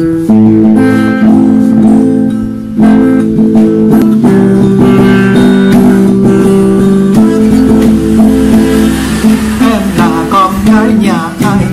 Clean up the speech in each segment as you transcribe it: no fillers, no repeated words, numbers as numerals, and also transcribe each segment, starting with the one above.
Hãy subscribe cho kênh Ghiền Mì Gõ Để không bỏ lỡ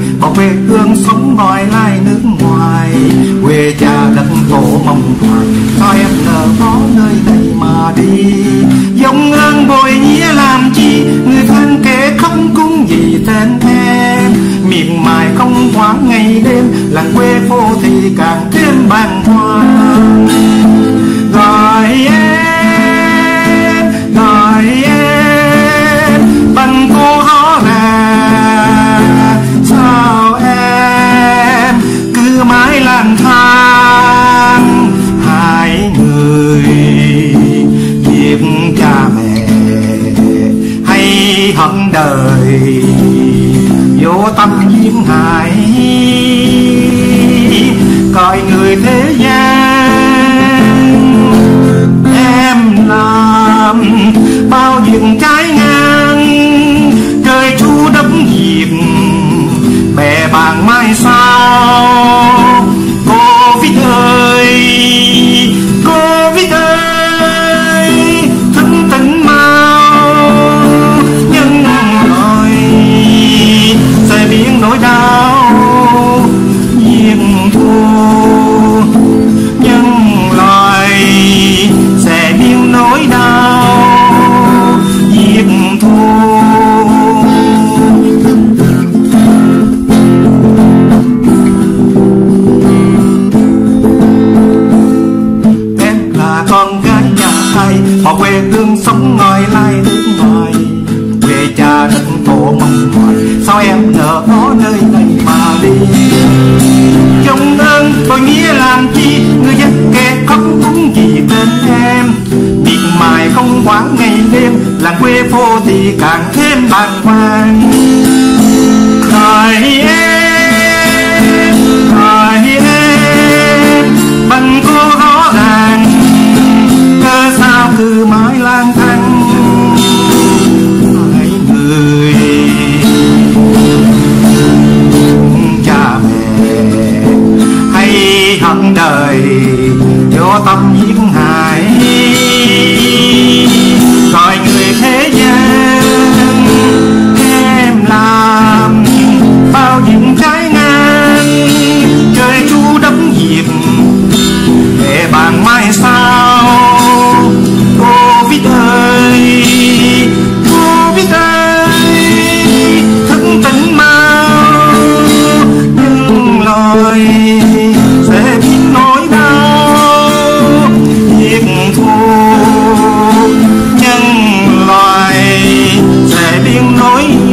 những video hấp dẫn.